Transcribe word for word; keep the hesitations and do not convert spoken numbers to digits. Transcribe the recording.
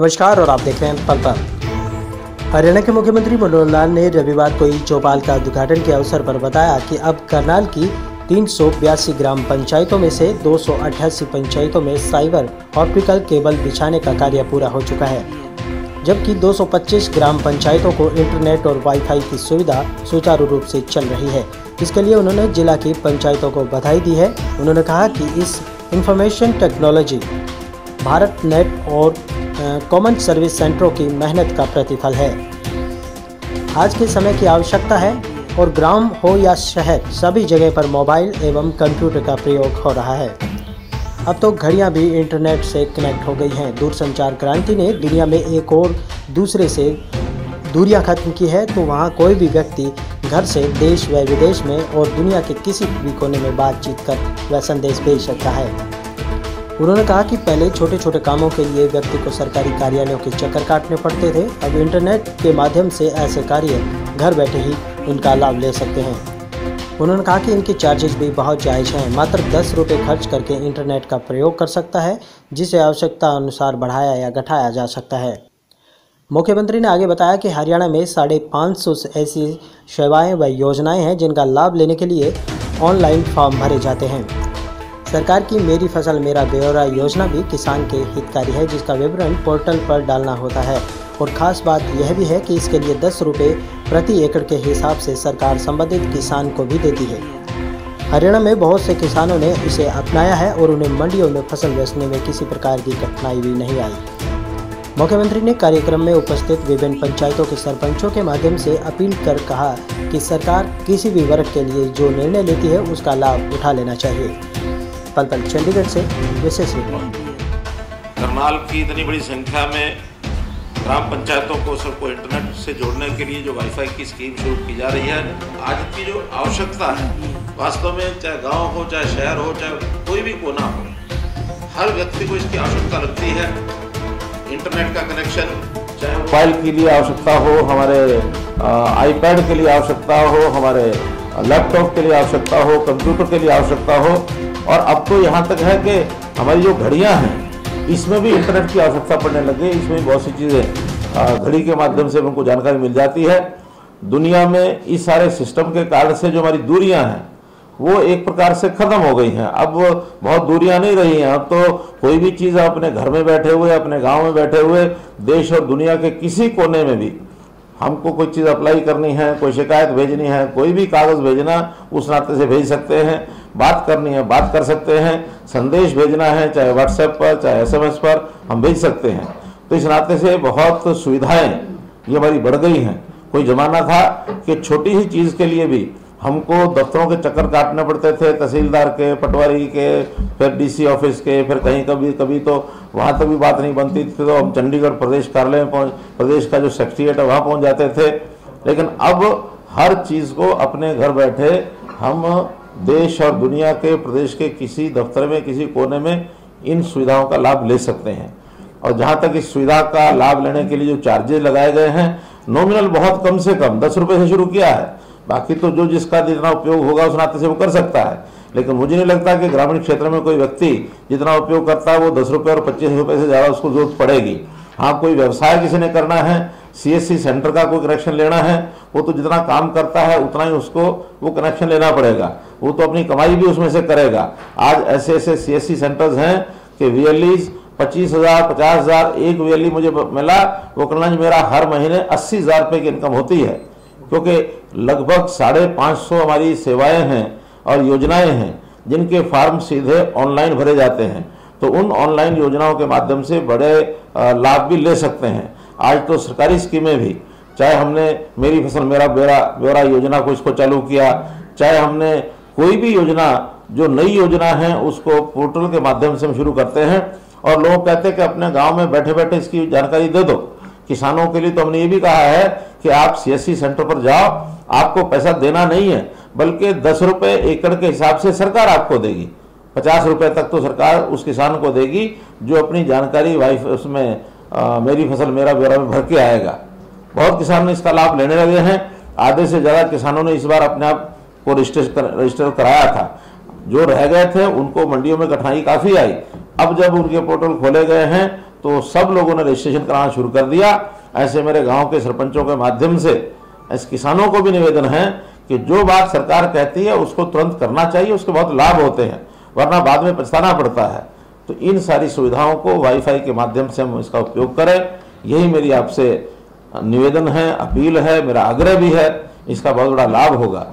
नमस्कार और आप देख रहे हैं पल पल। हरियाणा के मुख्यमंत्री मनोहर लाल ने रविवार को ही चौपाल का उद्घाटन के अवसर पर बताया कि अब करनाल की तीन सौ बयासी ग्राम पंचायतों में से दो सौ अठासी पंचायतों में साइबर ऑप्टिकल केबल बिछाने का कार्य पूरा हो चुका है, जबकि दो सौ पच्चीस ग्राम पंचायतों को इंटरनेट और वाईफाई की सुविधा सुचारू रूप से चल रही है। इसके लिए उन्होंने जिला की पंचायतों को बधाई दी है। उन्होंने कहा कि इस इंफॉर्मेशन टेक्नोलॉजी भारत नेट और कॉमन सर्विस सेंटरों की मेहनत का प्रतिफल है। आज के समय की आवश्यकता है और ग्राम हो या शहर, सभी जगह पर मोबाइल एवं कंप्यूटर का प्रयोग हो रहा है। अब तो घड़ियां भी इंटरनेट से कनेक्ट हो गई हैं। दूरसंचार क्रांति ने दुनिया में एक और दूसरे से दूरियां खत्म की है, तो वहां कोई भी व्यक्ति घर से देश व विदेश में और दुनिया के किसी भी कोने में बातचीत कर वह संदेश भेज सकता है। उन्होंने कहा कि पहले छोटे छोटे कामों के लिए व्यक्ति को सरकारी कार्यालयों के चक्कर काटने पड़ते थे, अब इंटरनेट के माध्यम से ऐसे कार्य घर बैठे ही उनका लाभ ले सकते हैं। उन्होंने कहा कि इनके चार्जेस भी बहुत जायज़ हैं, मात्र दस रुपये खर्च करके इंटरनेट का प्रयोग कर सकता है, जिसे आवश्यकता अनुसार बढ़ाया या घटाया जा सकता है। मुख्यमंत्री ने आगे बताया कि हरियाणा में साढ़े पाँच सौ ऐसी सेवाएं व योजनाएं हैं जिनका लाभ लेने के लिए ऑनलाइन फॉर्म भरे जाते हैं। सरकार की मेरी फसल मेरा ब्यौरा योजना भी किसान के हितकारी है, जिसका विवरण पोर्टल पर डालना होता है। और ख़ास बात यह भी है कि इसके लिए दस रुपये प्रति एकड़ के हिसाब से सरकार संबंधित किसान को भी देती है। हरियाणा में बहुत से किसानों ने इसे अपनाया है और उन्हें मंडियों में फसल बेचने में किसी प्रकार की कठिनाई भी नहीं आई। मुख्यमंत्री ने कार्यक्रम में उपस्थित विभिन्न पंचायतों के सरपंचों के माध्यम से अपील कर कहा कि सरकार किसी भी वर्ग के लिए जो निर्णय लेती है उसका लाभ उठा लेना चाहिए। पल पल चंडीगढ़ से विशेष रिपोर्ट। करनाल की इतनी बड़ी संख्या में ग्राम पंचायतों को सबको इंटरनेट से जोड़ने के लिए जो वाईफाई की स्कीम शुरू की जा रही है, आज की जो आवश्यकता है वास्तव में, चाहे गाँव हो चाहे शहर हो चाहे कोई भी कोना हो, हर व्यक्ति को इसकी आवश्यकता लगती है। इंटरनेट का कनेक्शन चाहे मोबाइल के लिए आवश्यकता हो, हमारे आईपैड के लिए आवश्यकता हो, हमारे लैपटॉप के लिए आवश्यकता हो, कंप्यूटर के लिए आवश्यकता हो, और अब तो यहाँ तक है कि हमारी जो घड़ियाँ हैं इसमें भी इंटरनेट की आवश्यकता पड़ने लगी। इसमें बहुत सी चीज़ें घड़ी के माध्यम से हमको जानकारी मिल जाती है। दुनिया में इस सारे सिस्टम के कारण से जो हमारी दूरियाँ हैं वो एक प्रकार से ख़त्म हो गई हैं। अब बहुत दूरियां नहीं रही हैं। अब तो कोई भी चीज़ अपने घर में बैठे हुए, अपने गांव में बैठे हुए, देश और दुनिया के किसी कोने में भी हमको कोई चीज़ अप्लाई करनी है, कोई शिकायत भेजनी है, कोई भी कागज़ भेजना उस नाते से भेज सकते हैं, बात करनी है बात कर सकते हैं, संदेश भेजना है चाहे व्हाट्सएप पर चाहे एस एम एस पर हम भेज सकते हैं। तो इस नाते से बहुत सुविधाएँ ये हमारी बढ़ गई हैं। कोई ज़माना था कि छोटी ही चीज़ के लिए भी हमको दफ्तरों के चक्कर काटने पड़ते थे, तहसीलदार के, पटवारी के, फिर डीसी ऑफिस के, फिर कहीं कभी कभी तो वहाँ तक भी बात नहीं बनती थी तो हम चंडीगढ़ प्रदेश कार्यालय में पहुँच प्रदेश का जो सेक्रेटरिएट है वहाँ पहुँच जाते थे। लेकिन अब हर चीज़ को अपने घर बैठे हम देश और दुनिया के प्रदेश के किसी दफ्तर में किसी कोने में इन सुविधाओं का लाभ ले सकते हैं। और जहाँ तक इस सुविधा का लाभ लेने के लिए जो चार्जेज लगाए गए हैं, नॉमिनल बहुत कम से कम दस रुपये से शुरू किया है। बाकी तो जो जिसका जितना उपयोग होगा उस नाते से वो कर सकता है। लेकिन मुझे नहीं लगता कि ग्रामीण क्षेत्र में कोई व्यक्ति जितना उपयोग करता है वो दस रुपये और पच्चीस रुपये से ज़्यादा उसको जरूरत पड़ेगी। हाँ, कोई व्यवसाय किसी ने करना है, सी एस सी सेंटर का कोई कनेक्शन लेना है, वो तो जितना काम करता है उतना ही उसको वो कनेक्शन लेना पड़ेगा, वो तो अपनी कमाई भी उसमें से करेगा। आज ऐसे ऐसे सी एस सी सेंटर्स हैं कि वी एल ईज पच्चीस हज़ार पचास हज़ार एक वी एल ई मुझे मिला, वो कहना मेरा हर महीने अस्सी हज़ार रुपये की इनकम होती है, क्योंकि लगभग साढ़े पाँच सौ हमारी सेवाएं हैं और योजनाएं हैं जिनके फॉर्म सीधे ऑनलाइन भरे जाते हैं। तो उन ऑनलाइन योजनाओं के माध्यम से बड़े लाभ भी ले सकते हैं। आज तो सरकारी स्कीमें भी, चाहे हमने मेरी फसल मेरा ब्यौरा ब्यौरा योजना को इसको चालू किया, चाहे हमने कोई भी योजना जो नई योजना है उसको पोर्टल के माध्यम से हम शुरू करते हैं और लोग कहते हैं कि अपने गाँव में बैठे बैठे इसकी जानकारी दे दो। किसानों के लिए तो हमने ये भी कहा है कि आप सी एस सी सेंटर पर जाओ, आपको पैसा देना नहीं है, बल्कि दस रुपये एकड़ के हिसाब से सरकार आपको देगी, पचास रुपये तक तो सरकार उस किसान को देगी जो अपनी जानकारी वाइफ उसमें आ, मेरी फसल मेरा ब्यौरा में भर के आएगा। बहुत किसान ने इसका लाभ लेने लगे हैं। आधे से ज़्यादा किसानों ने इस बार अपने आप को रजिस्टर कर, रजिस्टर कराया था। जो रह गए थे उनको मंडियों में कठिनाई काफ़ी आई, अब जब उनके पोर्टल खोले गए हैं तो सब लोगों ने रजिस्ट्रेशन कराना शुरू कर दिया। ऐसे मेरे गांव के सरपंचों के माध्यम से इस किसानों को भी निवेदन है कि जो बात सरकार कहती है उसको तुरंत करना चाहिए, उसके बहुत लाभ होते हैं, वरना बाद में पछताना पड़ता है। तो इन सारी सुविधाओं को वाईफाई के माध्यम से हम इसका उपयोग करें, यही मेरी आपसे निवेदन है, अपील है, मेरा आग्रह भी है। इसका बहुत बड़ा लाभ होगा।